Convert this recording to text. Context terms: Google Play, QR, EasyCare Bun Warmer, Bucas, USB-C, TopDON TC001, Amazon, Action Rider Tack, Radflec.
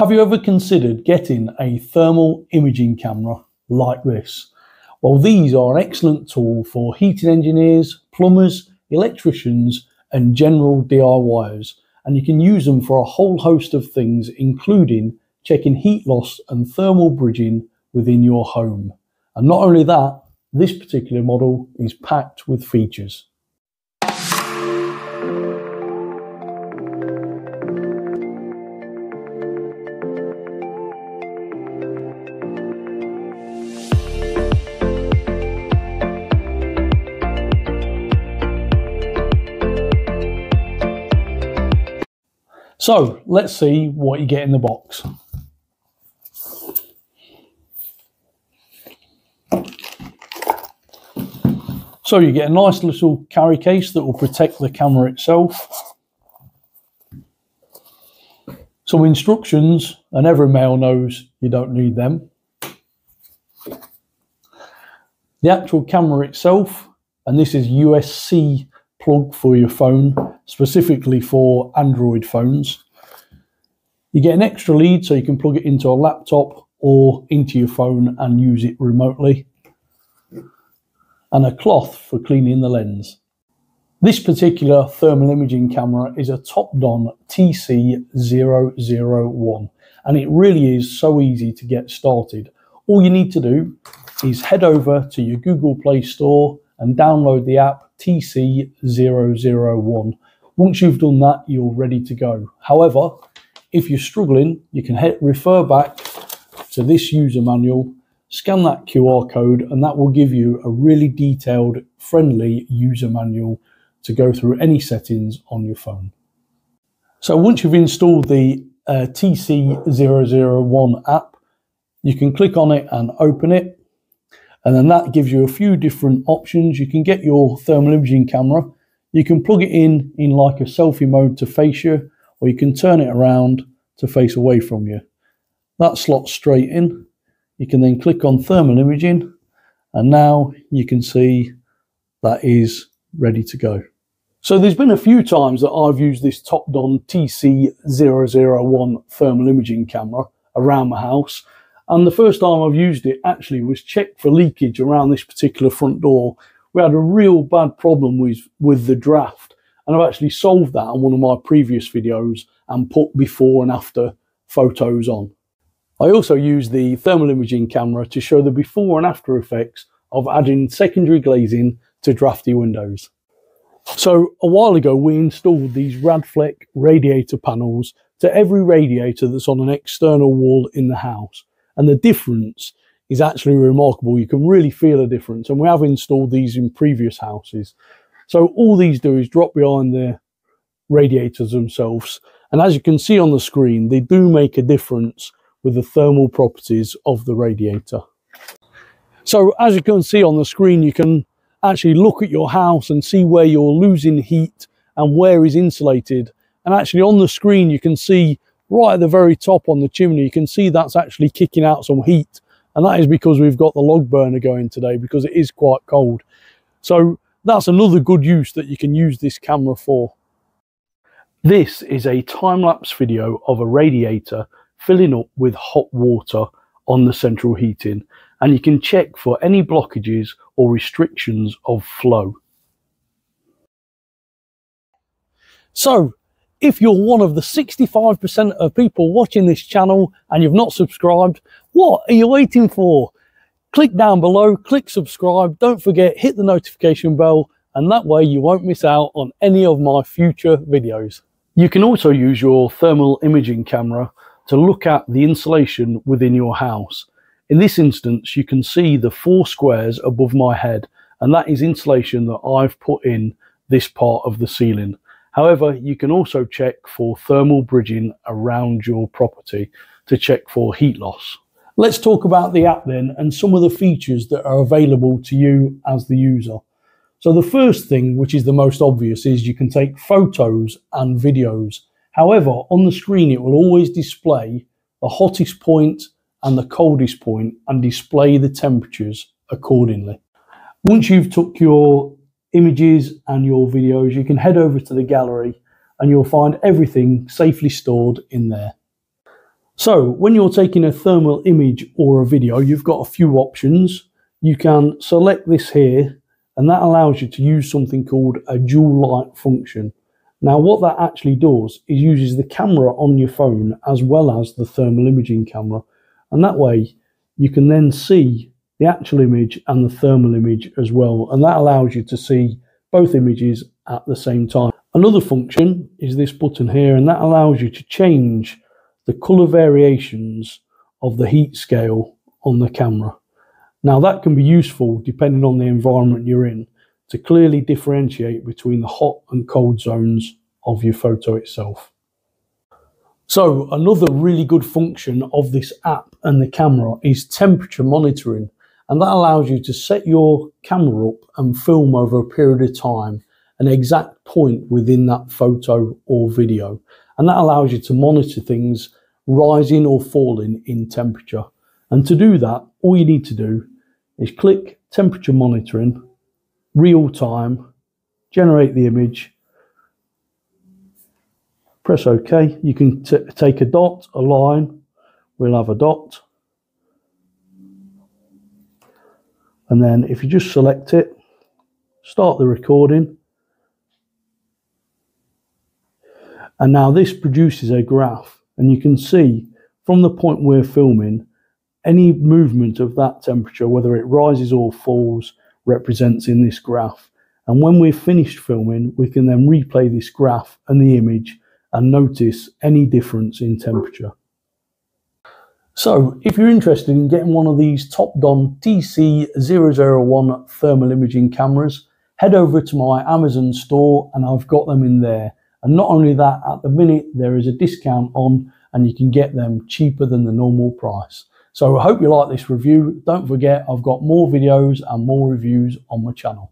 Have you ever considered getting a thermal imaging camera like this? Well, these are an excellent tool for heating engineers, plumbers, electricians and general DIYers, and you can use them for a whole host of things, including checking heat loss and thermal bridging within your home. And not only that, this particular model is packed with features. So let's see what you get in the box. So you get a nice little carry case that will protect the camera itself. Some instructions, and every male knows you don't need them. The actual camera itself, and this is USB-C plug for your phone, specifically for Android phones. You get an extra lead so you can plug it into a laptop or into your phone and use it remotely. And a cloth for cleaning the lens. This particular thermal imaging camera is a TopDON TC001, and it really is so easy to get started. All you need to do is head over to your Google Play Store and download the app TC001. Once you've done that, you're ready to go. However, if you're struggling, you can refer back to this user manual, scan that QR code, and that will give you a really detailed, friendly user manual to go through any settings on your phone. So once you've installed the TC001 app, you can click on it and open it. And then that gives you a few different options. You can get your thermal imaging camera. You can plug it in like a selfie mode to face you, or you can turn it around to face away from you. That slots straight in. You can then click on thermal imaging, and now you can see that is ready to go. So there's been a few times that I've used this TopDON TC001 thermal imaging camera around my house. And the first time I've used it actually was checked for leakage around this particular front door. We had a real bad problem with the draft, and I've actually solved that on one of my previous videos and put before and after photos on. I also used the thermal imaging camera to show the before and after effects of adding secondary glazing to drafty windows. So a while ago we installed these Radflec radiator panels to every radiator that's on an external wall in the house. And the difference is actually remarkable. You can really feel a difference. And we have installed these in previous houses. So all these do is drop behind the radiators themselves. And as you can see on the screen, they do make a difference with the thermal properties of the radiator. So as you can see on the screen, you can actually look at your house and see where you're losing heat and where is insulated. And actually on the screen, you can see right at the very top on the chimney, you can see that's actually kicking out some heat. And that is because we've got the log burner going today because it is quite cold. So that's another good use that you can use this camera for. This is a time-lapse video of a radiator filling up with hot water on the central heating. And you can check for any blockages or restrictions of flow. So, if you're one of the 65% of people watching this channel and you've not subscribed, what are you waiting for? Click down below, click subscribe, don't forget, hit the notification bell, and that way you won't miss out on any of my future videos. You can also use your thermal imaging camera to look at the insulation within your house. In this instance, you can see the four squares above my head, and that is insulation that I've put in this part of the ceiling. However, you can also check for thermal bridging around your property to check for heat loss. Let's talk about the app then and some of the features that are available to you as the user. So the first thing, which is the most obvious, is you can take photos and videos. However, on the screen it will always display the hottest point and the coldest point and display the temperatures accordingly. Once you've took your images and your videos, you can head over to the gallery and you'll find everything safely stored in there. So when you're taking a thermal image or a video, you've got a few options. You can select this here, and that allows you to use something called a dual light function. Now what that actually does is uses the camera on your phone as well as the thermal imaging camera, and that way you can then see the actual image and the thermal image as well, and that allows you to see both images at the same time. Another function is this button here, and that allows you to change the color variations of the heat scale on the camera. Now that can be useful depending on the environment you're in, to clearly differentiate between the hot and cold zones of your photo itself. So another really good function of this app and the camera is temperature monitoring, and that allows you to set your camera up and film over a period of time an exact point within that photo or video, and that allows you to monitor things rising or falling in temperature. And to do that, all you need to do is click temperature monitoring, real time, generate the image, press OK. You can take a dot, a line, we'll have a dot, and then if you just select it, start the recording, and now this produces a graph, and you can see from the point we're filming any movement of that temperature, whether it rises or falls, represents in this graph. And when we're finished filming, we can then replay this graph and the image and notice any difference in temperature. So if you're interested in getting one of these TopDON TC001 thermal imaging cameras, head over to my Amazon store and I've got them in there. And not only that, at the minute there is a discount on and you can get them cheaper than the normal price. So I hope you like this review. Don't forget, I've got more videos and more reviews on my channel.